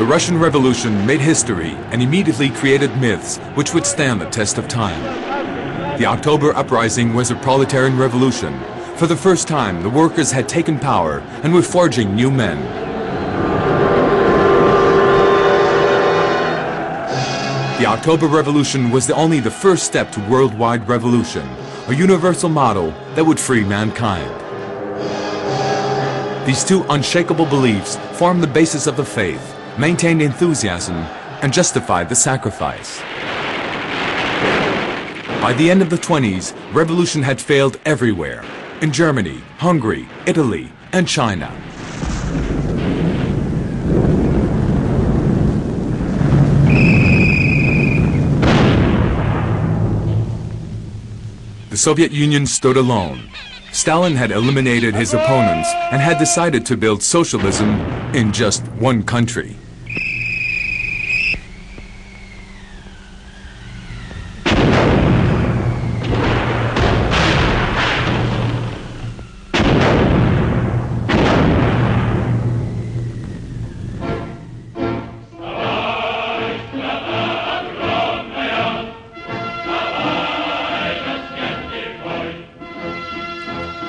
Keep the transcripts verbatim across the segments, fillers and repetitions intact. The Russian Revolution made history and immediately created myths which would stand the test of time. The October Uprising was a proletarian revolution. For the first time, the workers had taken power and were forging new men. The October Revolution was the only the first step to worldwide revolution, a universal model that would free mankind. These two unshakable beliefs formed the basis of the faith, maintained enthusiasm, and justified the sacrifice. By the end of the twenties, revolution had failed everywhere, in Germany, Hungary, Italy, and China. The Soviet Union stood alone. Stalin had eliminated his opponents and had decided to build socialism in just one country.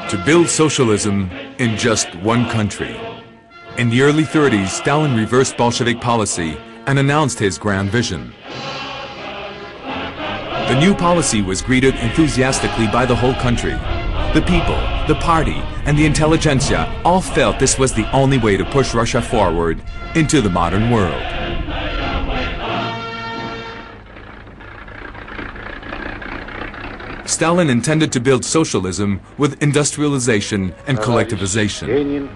To build socialism in just one country. In the early thirties, Stalin reversed Bolshevik policy and announced his grand vision. The new policy was greeted enthusiastically by the whole country. The people, the party, and the intelligentsia all felt this was the only way to push Russia forward into the modern world. Stalin intended to build socialism with industrialization and collectivization.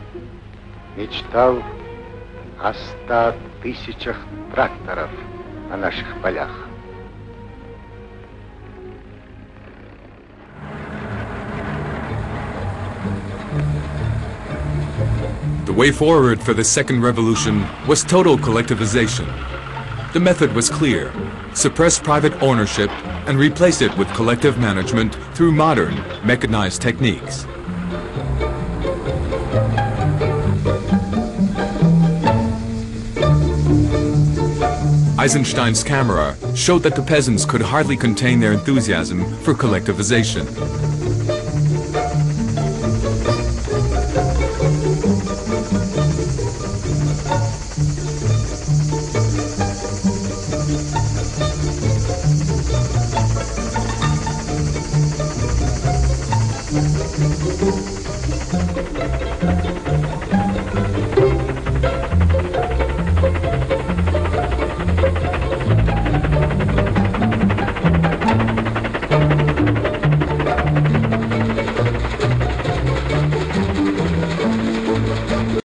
The way forward for the Second Revolution was total collectivization. The method was clear: suppress private ownership and replace it with collective management through modern, mechanized techniques. Eisenstein's camera showed that the peasants could hardly contain their enthusiasm for collectivization.